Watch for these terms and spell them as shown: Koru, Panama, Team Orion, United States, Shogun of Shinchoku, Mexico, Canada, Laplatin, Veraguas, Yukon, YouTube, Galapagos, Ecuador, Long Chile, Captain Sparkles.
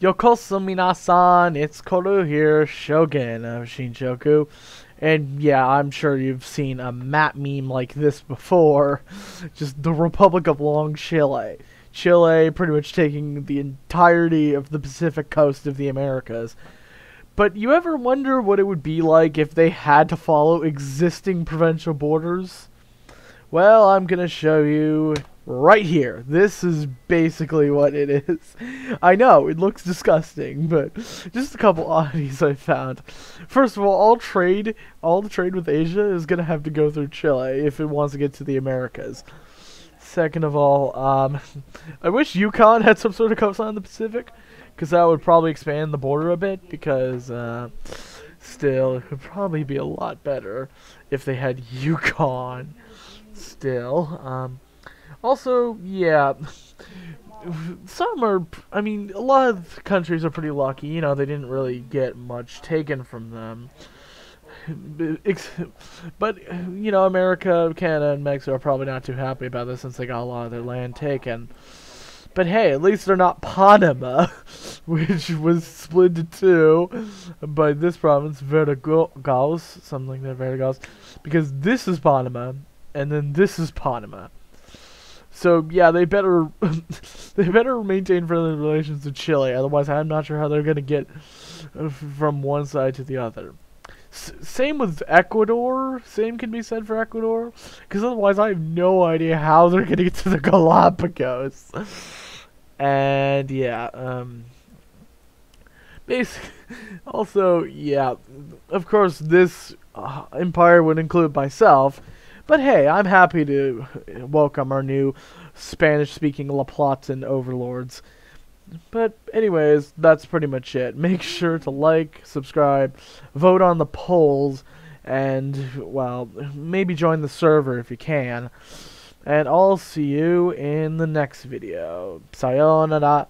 Yokosumina-san, it's Koru here, Shogun of Shinchoku. And yeah, I'm sure you've seen a map meme like this before. Just the Republic of Long Chile. Chile pretty much taking the entirety of the Pacific coast of the Americas. But you ever wonder what it would be like if they had to follow existing provincial borders? Well, I'm gonna show you right here. This is basically what it is. I know, it looks disgusting, but just a couple oddities I found. First of all the trade with Asia is going to have to go through Chile if it wants to get to the Americas. Second of all, I wish Yukon had some sort of coastline in the Pacific, because that would probably expand the border a bit, because, still, it would probably be a lot better if they had Yukon. Still, also, yeah, some are, I mean, a lot of countries are pretty lucky, you know, they didn't really get much taken from them. But, you know, America, Canada, and Mexico are probably not too happy about this since they got a lot of their land taken. But hey, at least they're not Panama, which was split into two by this province, Veraguas, something like that, Veraguas, because this is Panama, and then this is Panama. So yeah, they better maintain friendly relations with Chile. Otherwise, I'm not sure how they're gonna get from one side to the other. Same with Ecuador. Same can be said for Ecuador, because otherwise, I have no idea how they're gonna get to the Galapagos. And yeah, basically, also yeah, of course, this empire would include myself. But hey, I'm happy to welcome our new Spanish-speaking Laplatin overlords. But anyways, that's pretty much it. Make sure to like, subscribe, vote on the polls, and, well, maybe join the server if you can. And I'll see you in the next video. Sayonara.